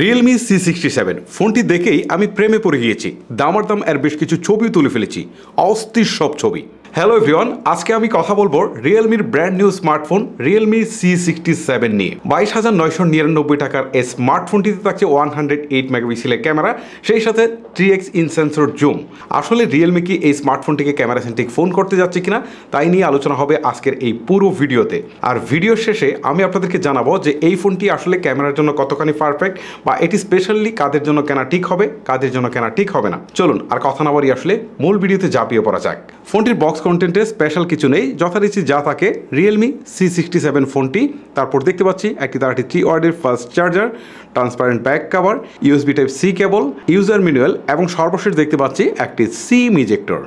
Realme C67 ফোনটি দেখেই আমি প্রেমে পড়ে গিয়েছি, দামার দাম এর বেশ কিছু ছবি তুলে ফেলেছি, অস্থির সব ছবি। হ্যালো এভরিওয়ান, আজকে আমি কথা বলবো রিয়েলমির brand new smartphone Realme C67 নিয়ে। 22,999 টাকার এই স্মার্টফোনটিতে থাকছে 108 মেগাপিক্সেলের ক্যামেরা, সেই সাথে 3x ইন সেন্সর জুম। আসলে রিয়েলমি কি এই স্মার্টফোনটিকে ক্যামেরা সেন্ট্রিক ফোন করতে যাচ্ছে কিনা, তাই নিয়ে আলোচনা হবে আজকের এই পুরো ভিডিওতে। আর ভিডিওর শেষে আমি আপনাদেরকে জানাবো যে এই ফোনটি আসলে ক্যামেরার জন্য কতখানি পারফেক্ট, বা এটি স্পেশালি কাদের জন্য কেনা ঠিক হবে, কাদের জন্য কেনা ঠিক হবে না। চলুন আর কথা না বাড়িয়ে আসলে মূল ভিডিওতে ঝাঁপিয়ে পড়া যাক। ফোনটির বক্স কন্টেন্টে স্পেশাল কিছু নেই, যথারীতি যা থাকে রিয়েলমি C67 ফোনটি। তারপর দেখতে পাচ্ছি একটি 33 ওয়াটের fast charger, transparent back cover, USB Type-C cable, user manual এবং সর্বশেষ দেখতে পাচ্ছি একটি সিম ইজেক্টর।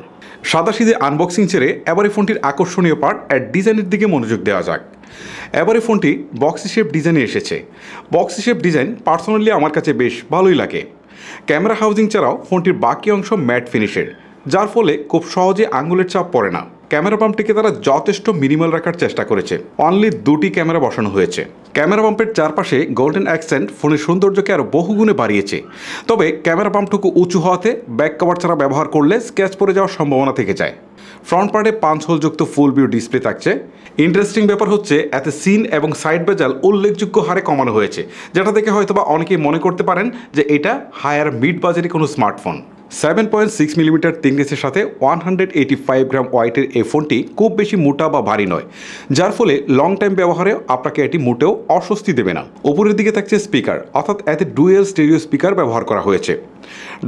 সাদাসিধে আনবক্সিং ছেড়ে এবার এই ফোনটির আকর্ষণীয় পার্ট আর ডিজাইনের দিকে মনোযোগ দেওয়া যাক। এবারে ফোনটি বক্সি শেপ ডিজাইনে এসেছে। বক্সি শেপ ডিজাইন পার্সোনালি আমার কাছে বেশ ভালোই লাগে। ক্যামেরা হাউজিং ছাড়াও ফোনটির বাকি অংশ ম্যাট ফিনিশের, যার ফলে খুব সহজে আঙুলের চাপ পড়ে না। ক্যামেরা বাম্পটিকে তারা যথেষ্ট মিনিমাল রাখার চেষ্টা করেছে, অনলি দুটি ক্যামেরা বসানো হয়েছে। ক্যামেরা বাম্পের চারপাশে গোল্ডেন অ্যাকসেন্ট ফোনের সৌন্দর্যকে আরও বহুগুণে বাড়িয়েছে। তবে ক্যামেরা বাম্পটুকু উঁচু হওয়াতে ব্যাক কভার ছাড়া ব্যবহার করলে স্ক্যাচ পড়ে যাওয়ার সম্ভাবনা থেকে যায়। ফ্রন্ট পার্টে 5 হোলযুক্ত ফুল ভিউ ডিসপ্লে থাকছে। ইন্টারেস্টিং ব্যাপার হচ্ছে এতে সিন এবং সাইড বেজাল উল্লেখযোগ্য হারে কমানো হয়েছে, যেটা দেখে হয়তোবা অনেকেই মনে করতে পারেন যে এটা হায়ার মিড বাজেটে কোনো স্মার্টফোন। 7.6 মিলিমিটার থিকনেসের সাথে 185 গ্রাম ওয়েটের এই ফোনটি খুব বেশি মোটা বা ভারী নয়, যার ফলে লং টাইম ব্যবহারে আপনাকে এটি মোটেও অস্বস্তি দেবে না। উপরের দিকে থাকছে স্পিকার, অর্থাৎ এতে ডুয়েল স্টেরিও স্পিকার ব্যবহার করা হয়েছে।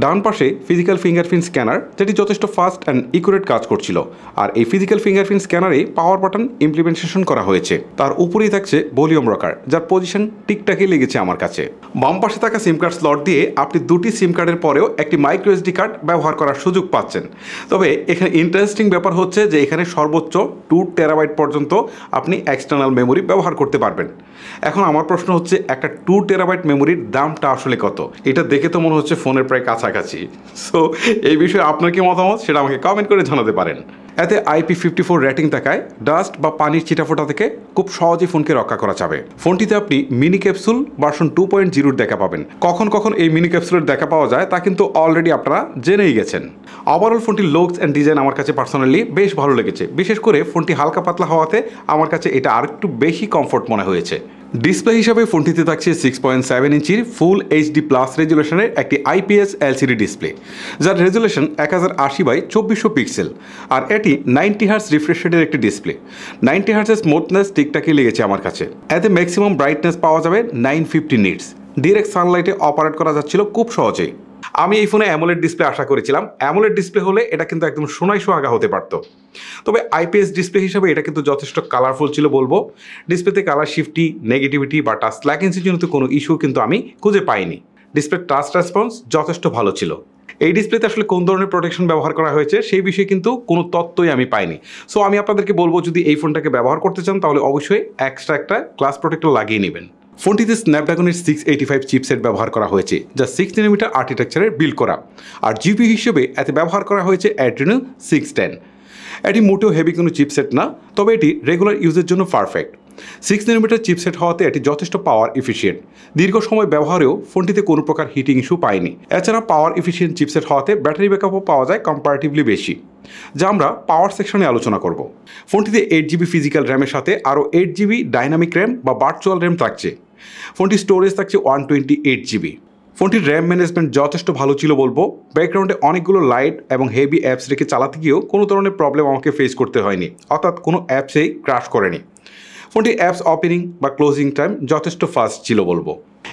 ডান পাশে ফিজিক্যাল ফিঙ্গারপ্রিন্ট স্ক্যানার, যেটি যথেষ্ট ফাস্ট অ্যান্ড একিউরেট কাজ করছিল। আর এই ফিজিক্যাল ফিঙ্গারপ্রিন্ট স্ক্যানারে পাওয়ার বাটন ইমপ্লিমেন্টেশন করা হয়েছে। তার উপরেই থাকছে ভলিউম রকার, যার পজিশন ঠিকঠাকই লেগেছে আমার কাছে। বাম পাশে থাকা সিম কার্ড স্লট দিয়ে আপনি দুটি সিম কার্ডের পরেও একটি মাইক্রোএসডি কার্ড ব্যবহার করার সুযোগ পাচ্ছেন। তবে এখানে ইন্টারেস্টিং ব্যাপার হচ্ছে যে এখানে সর্বোচ্চ 2 টেরাবাইট পর্যন্ত আপনি এক্সটার্নাল মেমোরি ব্যবহার করতে পারবেন। এখন আমার প্রশ্ন হচ্ছে একটা 2 টেরাবাইট মেমোরির দামটা আসলে কত? এটা দেখে তো মনে হচ্ছে ফোনের প্রায় কাছাকাছি। সো এই বিষয়ে আপনার কি মতামত, সেটা আমাকে কমেন্ট করে জানাতে পারেন। এতে IP54 রেটিং থাকায় ডাস্ট বা পানির ছিটাফোটা থেকে খুব সহজে ফোনকে রক্ষা করা যাবে। ফোনটিতে আপনি মিনি ক্যাপসুল ভার্সন 2.0 দেখা পাবেন। কখন এই মিনি ক্যাপসুলের দেখা পাওয়া যায় তা কিন্তু অলরেডি আপনারা জেনেই গেছেন। ওভারঅল ফোনটির লুকস অ্যান্ড ডিজাইন আমার কাছে পার্সোনালি বেশ ভালো লেগেছে। বিশেষ করে ফোনটি হালকা পাতলা হওয়াতে আমার কাছে এটা আর একটু বেশি কমফোর্ট মনে হয়েছে। ডিসপ্লে হিসাবে ফোনটিতে থাকছে 6.7 ইঞ্চির ফুল HD+ রেজুলেশনের একটি IPS LCD ডিসপ্লে, যার রেজুলেশন 1080x2400 পিক্সেল। আর এটি 90 Hz রিফ্রেশ রেটের একটি ডিসপ্লে। 90 Hz স্মুথনেস ঠিকঠাকই লেগেছে আমার কাছে। এতে ম্যাক্সিমাম ব্রাইটনেস পাওয়া যাবে 950 নিটস। ডিরেক্ট সানলাইটে অপারেট করা যাচ্ছিল খুব সহজেই। আমি এই ফোনে AMOLED ডিসপ্লে আশা করেছিলাম। AMOLED ডিসপ্লে হলে এটা কিন্তু একদম সোনাই সোহাগা হতে পারত। তবে IPS ডিসপ্লে হিসাবে এটা কিন্তু যথেষ্ট কালারফুল ছিল বলবো। ডিসপ্লেতে কালার শিফটি, নেগেটিভিটি বা টাচ ল্যাকেন্সির জন্য কোনো ইস্যু কিন্তু আমি খুঁজে পাইনি। ডিসপ্লে টাচ রেসপন্স যথেষ্ট ভালো ছিল। এই ডিসপ্লেতে আসলে কোন ধরনের প্রোটেকশন ব্যবহার করা হয়েছে সেই বিষয়ে কিন্তু কোনো তথ্যই আমি পাইনি। সো আমি আপনাদেরকে বলবো যদি এই ফোনটাকে ব্যবহার করতে চান তাহলে অবশ্যই এক্সট্রা একটা গ্লাস প্রোটেক্টর লাগিয়ে নেবেন। ফোনটিতে স্ন্যাপড্রাগনের 685 চিপসেট ব্যবহার করা হয়েছে, যা 6 ন্যানোমিটার আর্কিটেকচারের বিল্ড করা। আর GPU হিসেবে এতে ব্যবহার করা হয়েছে Adreno 610। এটি মোটেও হেভি কোনো চিপসেট না, তবে এটি রেগুলার ইউজের জন্য পারফেক্ট। 6 ন্যানোমিটার চিপসেট হওয়াতে এটি যথেষ্ট পাওয়ার এফিশিয়েন্ট। দীর্ঘ সময় ব্যবহারেও ফোনটিতে কোনো প্রকার হিটিং ইস্যু পায়নি। এছাড়া পাওয়ার এফিশিয়েন্ট চিপসেট হওয়াতে ব্যাটারি ব্যাকআপও পাওয়া যায় কম্পারেটিভলি বেশি, যা আমরা পাওয়ার সেকশনে আলোচনা করব। ফোনটিতে 8GB ফিজিক্যাল র্যামের সাথে আরও 8GB ডাইনামিক র্যাম বা ভার্চুয়াল র্যাম থাকছে। ফোনটির স্টোরেজ থাকছে 128GB। ফোনটির র্যাম ম্যানেজমেন্ট যথেষ্ট ভালো ছিল বলবো। ব্যাকগ্রাউন্ডে অনেকগুলো লাইট এবং হেভি অ্যাপস রেখে চালাতে গিয়েও কোনো ধরনের প্রবলেম আমাকে ফেস করতে হয়নি, অর্থাৎ কোনো অ্যাপসেই ক্র্যাশ করেনি। ফোনটির অ্যাপস ওপেনিং বা ক্লোজিং টাইম যথেষ্ট ফাস্ট ছিল বলবো।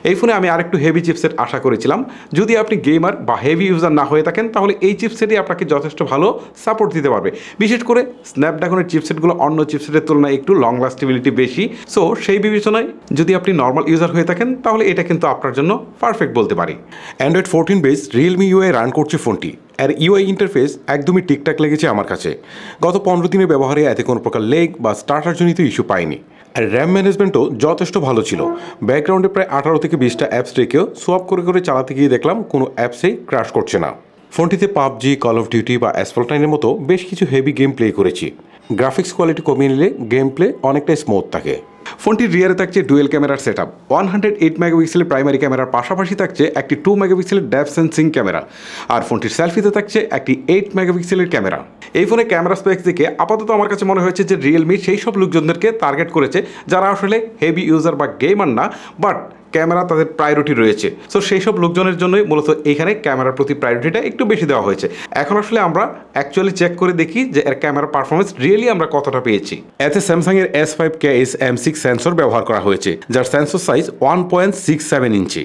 এই ফোনে আমি আরেকটু হেভি চিপসেট আশা করেছিলাম। যদি আপনি গেমার বা হেভি ইউজার না হয়ে থাকেন তাহলে এই চিপসেটই আপনাকে যথেষ্ট ভালো সাপোর্ট দিতে পারবে। বিশেষ করে স্ন্যাপড্রাগনের চিপসেটগুলো অন্য চিপসেটের তুলনায় একটু লং লাস্টেবিলিটি বেশি। সো সেই বিবেচনায় যদি আপনি নর্মাল ইউজার হয়ে থাকেন তাহলে এটা কিন্তু আপনার জন্য পারফেক্ট বলতে পারি। Android 14 base Realme UI run করছে ফোনটি। আর UI ইন্টারফেস একদমই ঠিকঠাক লেগেছে আমার কাছে। গত 15 দিনে ব্যবহারে এতে কোনো প্রকার লেগ বা স্টার্টারজনিত ইস্যু পাইনি। আর র্যাম ম্যানেজমেন্টও যথেষ্ট ভালো ছিল। ব্যাকগ্রাউন্ডে প্রায় 18 থেকে 20টা অ্যাপস রেখেও সোয়াপ করে চালাতে গিয়ে দেখলাম কোনো অ্যাপসেই ক্র্যাশ করছে না। ফোনটিতে PUBG, Call of Duty বা Asphalt 9-এর মতো বেশ কিছু হেভি গেম প্লে করেছি। গ্রাফিক্স কোয়ালিটি কমিয়ে নিলে গেম প্লে অনেকটাই স্মুথ থাকে। ফোনটির রিয়ারে থাকছে ডুয়েল ক্যামেরার সেট আপ, 108 মেগাপিক্সেলের প্রাইমারি ক্যামেরার পাশাপাশি থাকছে একটি 2 মেগাপিক্সেলের ডেপথ সেন্সিং ক্যামেরা, আর ফোনটির সেলফিতে থাকছে একটি 8 মেগাপিক্সেলের ক্যামেরা। এই ফোনের ক্যামেরা স্পেক্স দেখে আপাতত আমার কাছে মনে হয়েছে যে রিয়েলমি সেই সব লোকজনদেরকে টার্গেট করেছে যারা আসলে হেভি ইউজার বা গেমার না, বাট ক্যামেরা তাদের প্রায়োরিটি রয়েছে। সো সেই সব লোকজনের জন্যই মূলত এইখানে ক্যামেরার প্রতি প্রায়োরিটিটা একটু বেশি দেওয়া হয়েছে। এখন আসলে আমরা অ্যাকচুয়ালি চেক করে দেখি যে এর ক্যামেরা পারফরমেন্স রিয়েলি আমরা কতটা পেয়েছি। এতে স্যামসাংয়ের S5KS6 সেন্সর ব্যবহার করা হয়েছে, যার সেন্সর সাইজ 1.67 ইঞ্চি।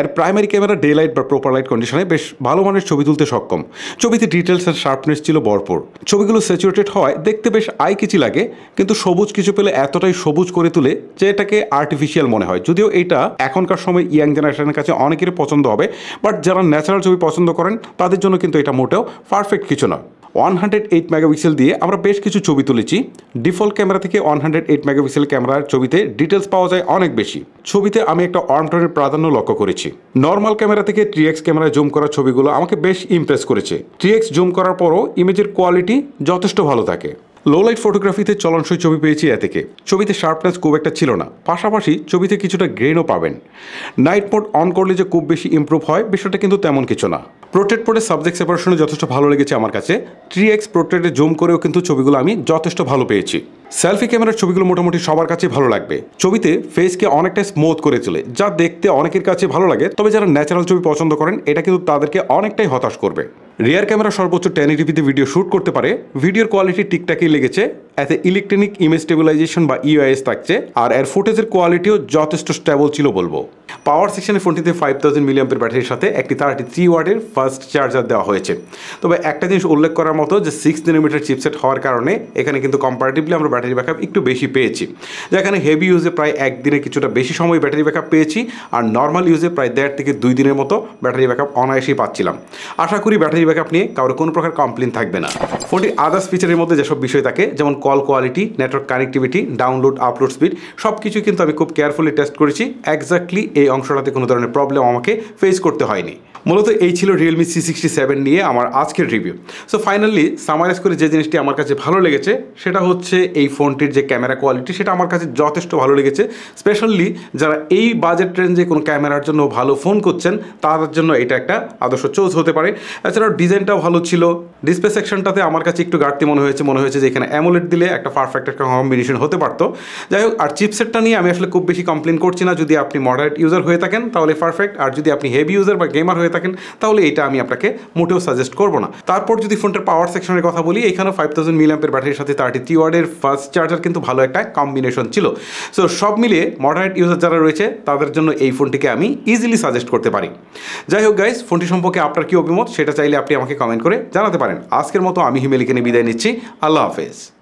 এর প্রাইমারি ক্যামেরা ডে লাইট বা প্রপার লাইট কন্ডিশনে বেশ ভালো মানের ছবি তুলতে সক্ষম। ছবিতে ডিটেলস আর শার্পনেস ছিল ভরপুর। ছবিগুলো স্যাচুরেটেড হয়, দেখতে বেশ আই কিচি লাগে, কিন্তু সবুজ কিছু পেলে এতটাই সবুজ করে তুলে যে এটাকে আর্টিফিশিয়াল মনে হয়। যদিও এটা এখনকার সময় ইয়াং জেনারেশনের কাছে অনেকেরই পছন্দ হবে, বাট যারা ন্যাচারাল ছবি পছন্দ করেন তাদের জন্য কিন্তু এটা মোটেও পারফেক্ট কিছু না। 108 মেগাপিক্সেল দিয়ে আমরা বেশ কিছু ছবি তুলেছি। ডিফল্ট ক্যামেরা থেকে 108 মেগাপিক্সেল ক্যামেরার ছবিতে ডিটেলস পাওয়া যায় অনেক বেশি। ছবিতে আমি একটা আর্ম টোনের প্রাধান্য লক্ষ্য করেছি। নর্মাল ক্যামেরা থেকে 3x ক্যামেরায় জুম করা ছবিগুলো আমাকে বেশ ইমপ্রেস করেছে। 3x জুম করার পরও ইমেজের কোয়ালিটি যথেষ্ট ভালো থাকে। লো লাইট ফটোগ্রাফিতে চলনসই ছবি পেয়েছি এ থেকে। ছবিতে শার্পনেস খুব একটা ছিল না, পাশাপাশি ছবিতে কিছুটা গ্রেনও পাবেন। নাইট মোড অন করলে যে খুব বেশি ইম্প্রুভ হয় বিষয়টা কিন্তু তেমন কিছু না। পোর্ট্রেট মোডে সাবজেক্ট সেপারেশনে যথেষ্ট ভালো লেগেছে আমার কাছে। 3x পোর্ট্রেটে জুম করেও কিন্তু ছবিগুলো আমি যথেষ্ট ভালো পেয়েছি। সেলফি ক্যামেরার ছবিগুলো মোটামুটি সবার কাছে ভালো লাগবে। ছবিতে ফেসকে অনেকটা স্মুথ করে তোলে, যা দেখতে অনেকের কাছে ভালো লাগে, তবে যারা ন্যাচারাল ছবি পছন্দ করেন এটা কিন্তু তাদেরকে অনেকটাই হতাশ করবে। রিয়ার ক্যামেরা সর্বোচ্চ 1080pতে ভিডিও শ্যুট করতে পারে। ভিডিওর কোয়ালিটি ঠিকঠাকই লেগেছে। এতে ইলেকট্রনিক ইমেজ স্টেবিলাইজেশন বা ইউআইএস থাকছে, আর এর ফুটেজের কোয়ালিটিও যথেষ্ট স্টেবল ছিল বলবো। পাওয়ার সেকশনে ফোনটিতে 5000 mAh ব্যাটারির সাথে একটি 33 ওয়াটের ফাস্ট চার্জার দেওয়া হয়েছে। তবে একটা জিনিস উল্লেখ করার মতো যে 6 nm চিপসেট হওয়ার কারণে এখানে কিন্তু কম্পারেটিভলি আমরা ব্যাটারি ব্যাকআপ একটু বেশি পেয়েছি, যেখানে হেভি ইউজে প্রায় একদিনে কিছুটা বেশি সময় ব্যাটারি ব্যাকআপ পেয়েছি, আর নর্মাল ইউজে প্রায় 1.5 থেকে 2 দিনের মতো ব্যাটারি ব্যাকআপ অনায়াসেই পাচ্ছিলাম। আশা করি ব্যাটারি ব্যাকআপ নিয়ে কারোর কোনো প্রকার কমপ্লেন থাকবে না। ফোনটির আদার্স ফিচারের মধ্যে যেসব বিষয় থাকে, যেমন call quality, network connectivity, download upload speed, সব কিছু কিন্তু আমি খুব কেয়ারফুলি টেস্ট করেছি। এক্স্যাক্টলি এই অংশটাতে কোনো ধরনের প্রবলেম আমাকে ফেস করতে হয়নি। মূলত এই ছিল রিয়েলমি C67 নিয়ে আমার আজকের রিভিউ। সো ফাইনালি সামারাইজ করে যে জিনিসটি আমার কাছে ভালো লেগেছে সেটা হচ্ছে এই ফোনটির যে ক্যামেরা কোয়ালিটি সেটা আমার কাছে যথেষ্ট ভালো লেগেছে। স্পেশালি যারা এই বাজেট রেঞ্জে কোনো ক্যামেরার জন্য ভালো ফোন করছেন তাদের জন্য এটা একটা আদর্শ চয়েস হতে পারে। এছাড়াও ডিজাইনটাও ভালো ছিল। ডিসপ্লে সেকশনটাতে আমার কাছে একটু ঘাটতি মনে হয়েছে যে এখানে অ্যামোলেড দিলে একটা পারফেক্ট একটা কম্বিনেশন হতে পারতো। যাই হোক, আর চিপসেটটা নিয়ে আমি আসলে খুব বেশি কমপ্লেন করছি না। যদি আপনি মডারেট ইউজার হয়ে থাকেন তাহলে পারফেক্ট, আর যদি আপনি হেভি ইউজার বা গেমার হয়ে থাকেন তাহলে এটা আমি আপনাকে মোটেও সাজেস্ট করবো না। তারপর যদি ফোনটার পাওয়ার সেকশনের কথা বলি, এখানে 5000 mAh ব্যাটারির সাথে 33 ওয়াটের ফাস্ট চার্জার কিন্তু ভালো একটা কম্বিনেশন ছিল। সো সব মিলিয়ে মডারেট ইউজার যারা রয়েছে তাদের জন্য এই ফোনটিকে আমি ইজিলি সাজেস্ট করতে পারি। যাই হোক গাইস, ফোনটি সম্পর্কে আপনার কী অভিমত সেটা চাইলে আপনি আমাকে কমেন্ট করে জানাতে পারেন। আজকের মতো আমি হিমেলিকে নিয়ে বিদায় নিচ্ছি। আল্লাহ হাফেজ।